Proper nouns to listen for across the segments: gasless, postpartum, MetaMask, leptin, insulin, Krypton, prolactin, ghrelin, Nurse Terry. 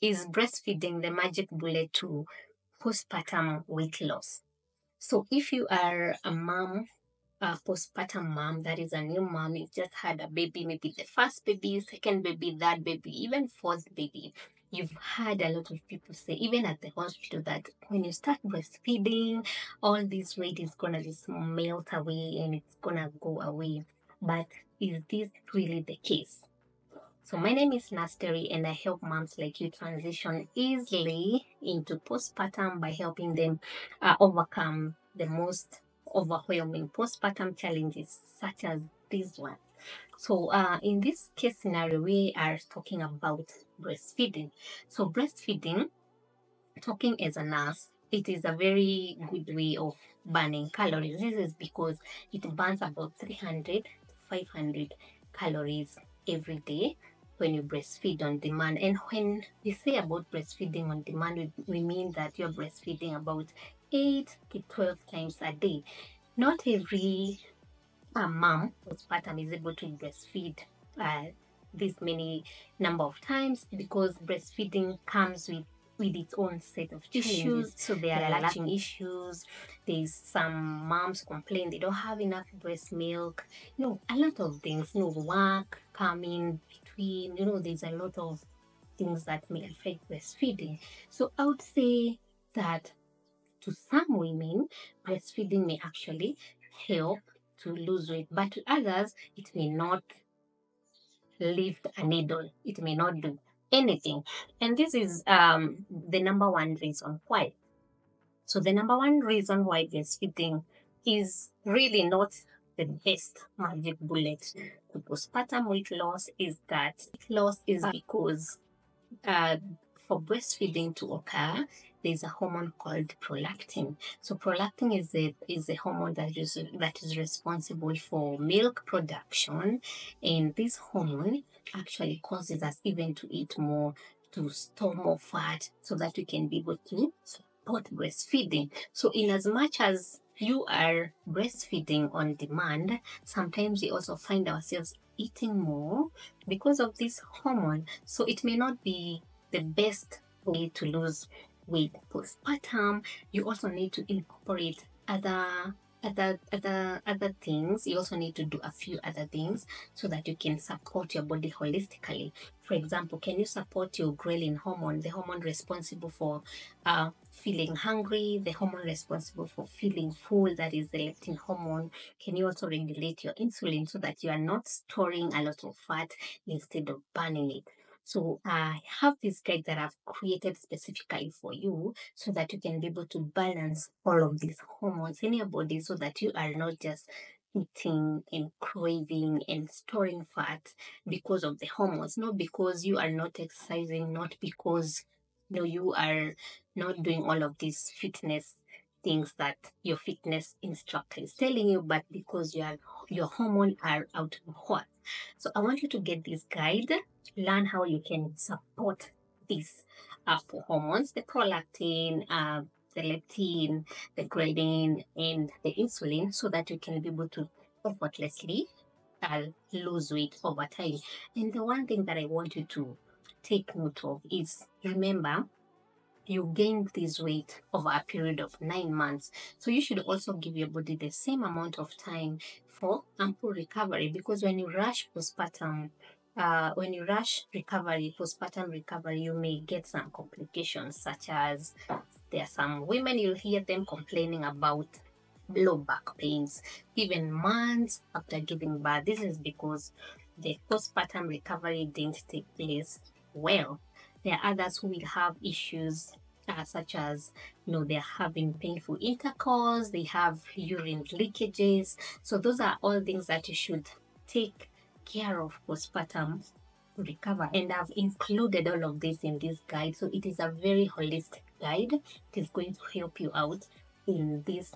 is breastfeeding the magic bullet to postpartum weight loss. So if you are a mom, a postpartum mom, that is a new mom, you've just had a baby, maybe the first baby, second baby, third baby, even fourth baby, you've had a lot of people say, even at the hospital, that when you start breastfeeding, all this weight is going to just melt away and it's going to go away. But is this really the case? So my name is Nurse Terry, and I help moms like you transition easily into postpartum by helping them overcome the most overwhelming postpartum challenges, such as this one. So in this case scenario, we are talking about breastfeeding. So breastfeeding, talking as a nurse, it is a very good way of burning calories. This is because it burns about 300 to 500 calories every day when you breastfeed on demand. And when we say about breastfeeding on demand, we mean that you're breastfeeding about 8 to 12 times a day. Not every mom postpartum is able to breastfeed this many number of times, because breastfeeding comes with its own set of issues. So there are latching issues. There's some moms complain they don't have enough breast milk. A lot of things. Work coming between. There's a lot of things that may affect breastfeeding. So I would say that to some women, breastfeeding may actually help to lose weight, but to others, it may not lift a needle. It may not do anything. And this is the number one reason why. So the number one reason why breastfeeding is really not the best magic bullet to postpartum weight loss is that weight loss is because for breastfeeding to occur, there's a hormone called prolactin. So prolactin is a hormone that is responsible for milk production, and this hormone actually causes us even to eat more, to store more fat, so that we can be able to support breastfeeding. So in as much as you are breastfeeding on demand, sometimes we also find ourselves eating more because of this hormone. So it may not be the best way to lose weight postpartum. You also need to incorporate other things. You also need to do a few other things so that you can support your body holistically. For example, can you support your ghrelin hormone, the hormone responsible for feeling hungry, the hormone responsible for feeling full, that is the leptin hormone? Can you also regulate your insulin so that you are not storing a lot of fat instead of burning it? So I have this guide that I've created specifically for you so that you can be able to balance all of these hormones in your body so that you are not just eating and craving and storing fat because of the hormones, not because you are not exercising, not because you are not doing all of these fitness things that your fitness instructor is telling you, but because your hormones are out of whack. So I want you to get this guide, learn how you can support these four hormones, the prolactin, the leptin, the ghrelin, and the insulin, so that you can be able to effortlessly lose weight over time. And the one thing that I want you to take note of is, remember, you gain this weight over a period of 9 months. So you should also give your body the same amount of time for ample recovery, because when you rush postpartum recovery, you may get some complications, such as there are some women, you'll hear them complaining about low back pains, even months after giving birth. This is because the postpartum recovery didn't take place well. There are others who will have issues such as they're having painful intercourse, they have urine leakages. So those are all things that you should take care of postpartum to recover. And I've included all of this in this guide. So it is a very holistic guide. It is going to help you out in these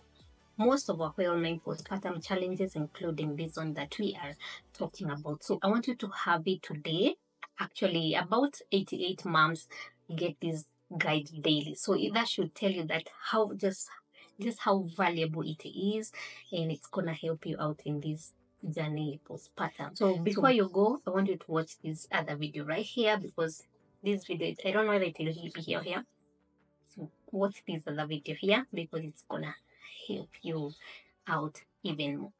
most overwhelming postpartum challenges, including this one that we are talking about. So I want you to have it today. Actually, about 88 moms get this guide daily, so that should tell you that just how valuable it is, and it's gonna help you out in this journey postpartum. So before you go, I want you to watch this other video right here, because this video, I don't know whether it will be here. So watch this other video here because it's gonna help you out even more.